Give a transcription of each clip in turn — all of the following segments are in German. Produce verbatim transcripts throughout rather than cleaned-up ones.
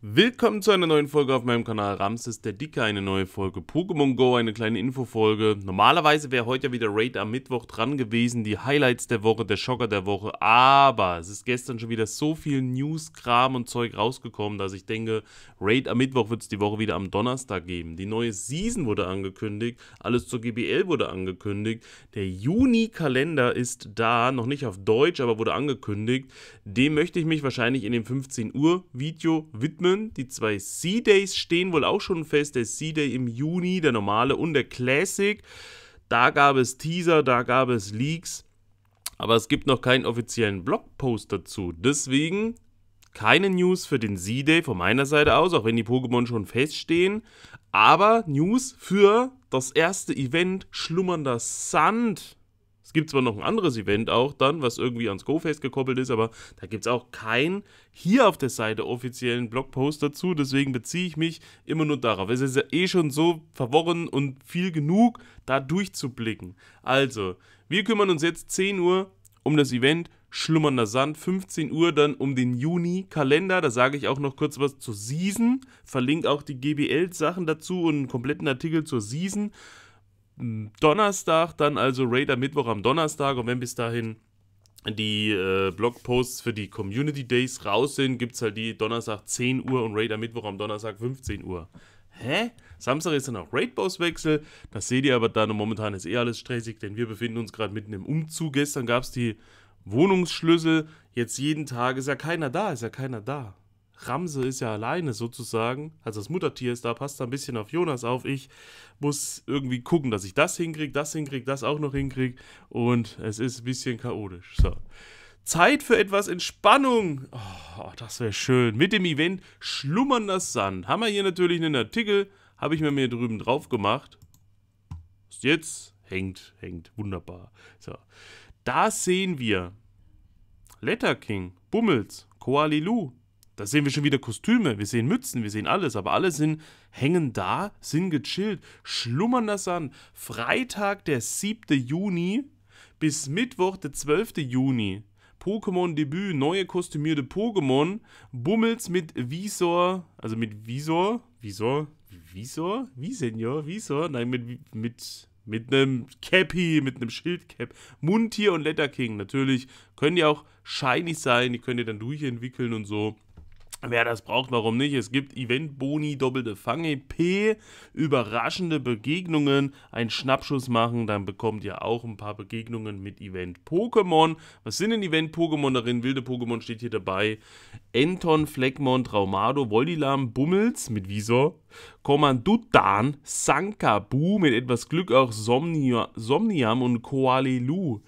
Willkommen zu einer neuen Folge auf meinem Kanal Ramses der Dicke, eine neue Folge Pokémon Go, eine kleine Infofolge. Normalerweise wäre heute ja wieder Raid am Mittwoch dran gewesen, die Highlights der Woche, der Schocker der Woche, aber es ist gestern schon wieder so viel News-Kram und Zeug rausgekommen, dass ich denke, Raid am Mittwoch wird es die Woche wieder am Donnerstag geben. Die neue Season wurde angekündigt, alles zur G B L wurde angekündigt, der Juni-Kalender ist da, noch nicht auf Deutsch, aber wurde angekündigt. Dem möchte ich mich wahrscheinlich in dem fünfzehn Uhr Video widmen. Die zwei Sea Days stehen wohl auch schon fest, der Sea Day im Juni, der normale und der Classic. Da gab es Teaser, da gab es Leaks, aber es gibt noch keinen offiziellen Blogpost dazu. Deswegen keine News für den Sea Day von meiner Seite aus, auch wenn die Pokémon schon feststehen. Aber News für das erste Event Schlummernder Sand. Es gibt zwar noch ein anderes Event auch dann, was irgendwie ans GoFest gekoppelt ist, aber da gibt es auch keinen hier auf der Seite offiziellen Blogpost dazu, deswegen beziehe ich mich immer nur darauf. Es ist ja eh schon so verworren und viel genug, da durchzublicken. Also, wir kümmern uns jetzt zehn Uhr um das Event Schlummernder Sand, fünfzehn Uhr dann um den Juni-Kalender. Da sage ich auch noch kurz was zur Season, verlinke auch die G B L-Sachen dazu und einen kompletten Artikel zur Season. Donnerstag, dann also Raid am Mittwoch am Donnerstag, und wenn bis dahin die äh, Blogposts für die Community Days raus sind, gibt es halt die Donnerstag zehn Uhr und Raid am Mittwoch am Donnerstag fünfzehn Uhr. Hä? Samstag ist dann auch Raid-Boss-Wechsel, das seht ihr aber dann, und momentan ist eh alles stressig, denn wir befinden uns gerade mitten im Umzug. Gestern gab es die Wohnungsschlüssel, jetzt jeden Tag ist ja keiner da, ist ja keiner da. Ramse ist ja alleine sozusagen, also das Muttertier ist da, passt da ein bisschen auf Jonas auf. Ich muss irgendwie gucken, dass ich das hinkriege, das hinkriege, das auch noch hinkriege, und es ist ein bisschen chaotisch. So. Zeit für etwas Entspannung, oh, das wäre schön, mit dem Event Schlummernder Sand. Haben wir hier natürlich einen Artikel, habe ich mir mir drüben drauf gemacht. Jetzt hängt, hängt, wunderbar. So. Da sehen wir Letter King, Bummels, Koalilu. Da sehen wir schon wieder Kostüme, wir sehen Mützen, wir sehen alles, aber alle sind, hängen da, sind gechillt. Schlummernder Sand, Freitag der siebte Juni bis Mittwoch der zwölfte Juni. Pokémon-Debüt, neue kostümierte Pokémon, Bummels mit Visor, also mit Visor, Visor, Visor, Visenior, Visor, nein, mit, mit, mit einem Cappy, mit einem Schildcap, Mundtier und Letter King, natürlich, können die auch shiny sein, die könnt ihr dann durchentwickeln und so. Wer das braucht, warum nicht? Es gibt Event-Boni, doppelte Fang-E P, überraschende Begegnungen, einen Schnappschuss machen, dann bekommt ihr auch ein paar Begegnungen mit Event-Pokémon. Was sind denn Event-Pokémon darin? Wilde Pokémon steht hier dabei. Enton, Fleckmon, Traumado, Voldilam, Bummels mit Visor, Kommandutan, Sankabu, mit etwas Glück auch Somnia, Somniam und Koalilu.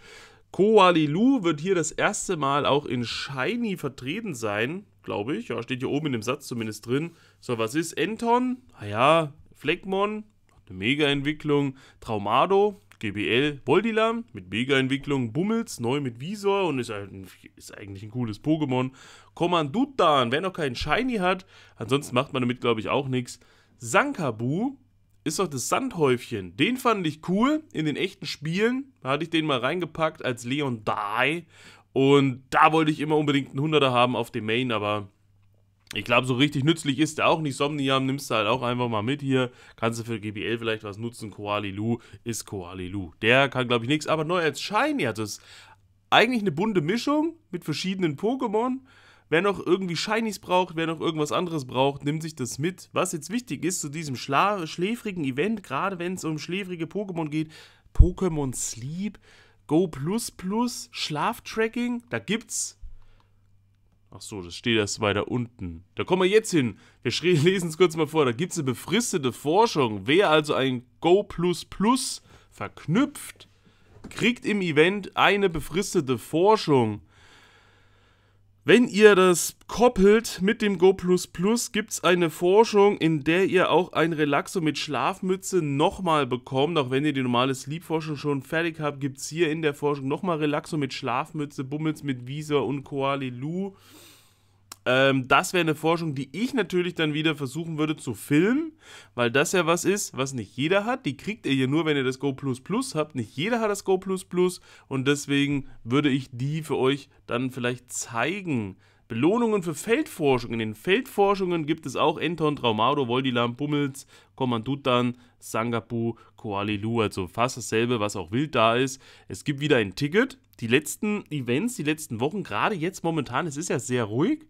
Koalilu wird hier das erste Mal auch in Shiny vertreten sein, glaube ich. Ja, steht hier oben in dem Satz zumindest drin. So, was ist Enton? Naja, Fleckmon, eine Mega-Entwicklung. Traumado, G B L, Voldilam mit Mega-Entwicklung. Bummels, neu mit Visor, und ist, ein, ist eigentlich ein cooles Pokémon. Kommandutan, wer noch keinen Shiny hat, ansonsten macht man damit, glaube ich, auch nichts. Sankabu ist doch das Sandhäufchen. Den fand ich cool in den echten Spielen. Da hatte ich den mal reingepackt als Leon Dai. Und da wollte ich immer unbedingt einen Hunderter haben auf dem Main, aber ich glaube, so richtig nützlich ist der auch nicht. Somniam nimmst du halt auch einfach mal mit hier. Kannst du für G B L vielleicht was nutzen. Koalilu ist Koalilu. Der kann, glaube ich, nichts, aber neu als Shiny. Also ist eigentlich eine bunte Mischung mit verschiedenen Pokémon. Wer noch irgendwie Shinies braucht, wer noch irgendwas anderes braucht, nimmt sich das mit. Was jetzt wichtig ist zu diesem schla- schläfrigen Event, gerade wenn es um schläfrige Pokémon geht, Pokémon Sleep, Go plus plus, Schlaftracking, da gibt's... Ach so, das steht erst weiter unten. Da kommen wir jetzt hin. Wir lesen es kurz mal vor. Da gibt es eine befristete Forschung. Wer also ein Go plus plus verknüpft, kriegt im Event eine befristete Forschung. Wenn ihr das koppelt mit dem Go plus plus, gibt es eine Forschung, in der ihr auch ein Relaxo mit Schlafmütze nochmal bekommt. Auch wenn ihr die normale Sleep-Forschung schon fertig habt, gibt es hier in der Forschung nochmal Relaxo mit Schlafmütze, Bummels mit Visor und Koalilu. Ähm, das wäre eine Forschung, die ich natürlich dann wieder versuchen würde zu filmen, weil das ja was ist, was nicht jeder hat. Die kriegt ihr ja nur, wenn ihr das Go plus plus habt. Nicht jeder hat das Go plus plus, und deswegen würde ich die für euch dann vielleicht zeigen. Belohnungen für Feldforschung. In den Feldforschungen gibt es auch Enton, Traumado, Voldilam, Pummels, Kommandutan, Sangapu, Koalilu. Also fast dasselbe, was auch wild da ist. Es gibt wieder ein Ticket. Die letzten Events, die letzten Wochen, gerade jetzt momentan, es ist ja sehr ruhig.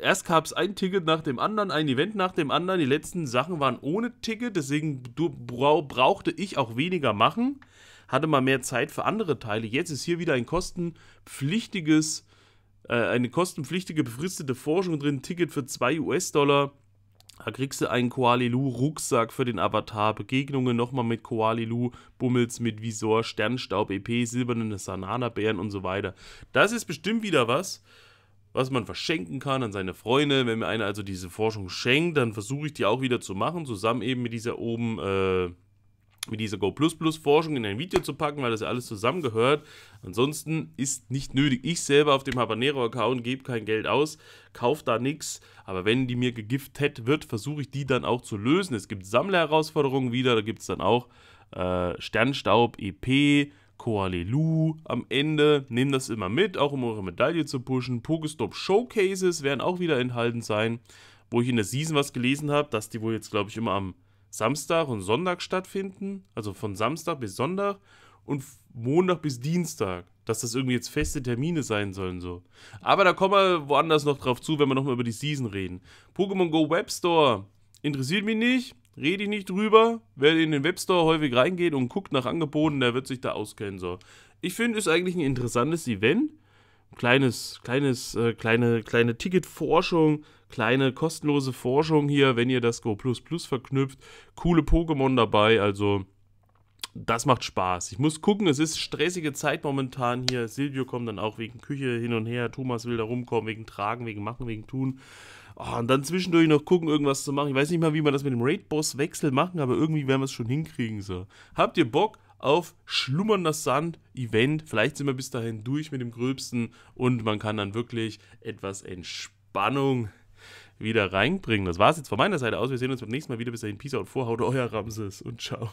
Erst gab es ein Ticket nach dem anderen, ein Event nach dem anderen. Die letzten Sachen waren ohne Ticket, deswegen brauchte ich auch weniger machen. Hatte mal mehr Zeit für andere Teile. Jetzt ist hier wieder ein kostenpflichtiges, äh, eine kostenpflichtige befristete Forschung drin. Ticket für zwei US-Dollar. Da kriegst du einen Koalilu-Rucksack für den Avatar. Begegnungen nochmal mit Koalilu, Bummels mit Visor, Sternstaub, E P, silberne Sanana-Bären und so weiter. Das ist bestimmt wieder was, was man verschenken kann an seine Freunde. Wenn mir einer also diese Forschung schenkt, dann versuche ich die auch wieder zu machen, zusammen eben mit dieser oben, äh, mit dieser Go plus plus Forschung in ein Video zu packen, weil das ja alles zusammengehört. Ansonsten ist nicht nötig. Ich selber auf dem Habanero-Account gebe kein Geld aus, kaufe da nichts. Aber wenn die mir gegiftet wird, versuche ich die dann auch zu lösen. Es gibt Sammlerherausforderungen wieder, da gibt es dann auch äh, Sternstaub, E P, Koalilu am Ende. Nehmt das immer mit, auch um eure Medaille zu pushen. Pokestop Showcases werden auch wieder enthalten sein, wo ich in der Season was gelesen habe, dass die wohl jetzt, glaube ich, immer am Samstag und Sonntag stattfinden. Also von Samstag bis Sonntag und Montag bis Dienstag. Dass das irgendwie jetzt feste Termine sein sollen so. Aber da kommen wir woanders noch drauf zu, wenn wir nochmal über die Season reden. Pokémon Go Webstore interessiert mich nicht. Rede ich nicht drüber. Wer in den Webstore häufig reingeht und guckt nach Angeboten, der wird sich da auskennen. So. Ich finde, es ist eigentlich ein interessantes Event. Kleines, kleines, äh, kleine, kleine Ticketforschung, kleine kostenlose Forschung hier, wenn ihr das Go plus plus verknüpft. Coole Pokémon dabei, also das macht Spaß. Ich muss gucken, es ist stressige Zeit momentan hier. Silvio kommt dann auch wegen Küche hin und her. Thomas will da rumkommen, wegen Tragen, wegen Machen, wegen Tun. Oh, und dann zwischendurch noch gucken, irgendwas zu machen. Ich weiß nicht mal, wie man das mit dem Raid-Boss-Wechsel machen, aber irgendwie werden wir es schon hinkriegen. So. Habt ihr Bock auf Schlummernder Sand-Event? Vielleicht sind wir bis dahin durch mit dem Gröbsten und man kann dann wirklich etwas Entspannung wieder reinbringen. Das war es jetzt von meiner Seite aus. Wir sehen uns beim nächsten Mal wieder. Bis dahin, Peace out, vorhaut, euer Ramses und ciao.